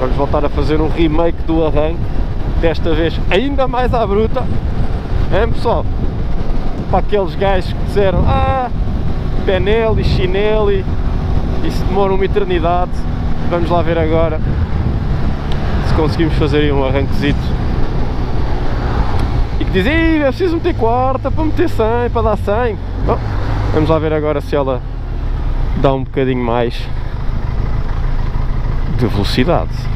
Vamos voltar a fazer um remake do arranque, desta vez ainda mais à bruta, hein pessoal? Para aqueles gajos que disseram, Benelli, Chinelli, isso demora uma eternidade. Vamos lá ver agora se conseguimos fazer aí um arranquezito. E que dizem, é preciso meter quarta para meter 100, para dar 100. Bom, vamos lá ver agora se ela dá um bocadinho mais de velocidade.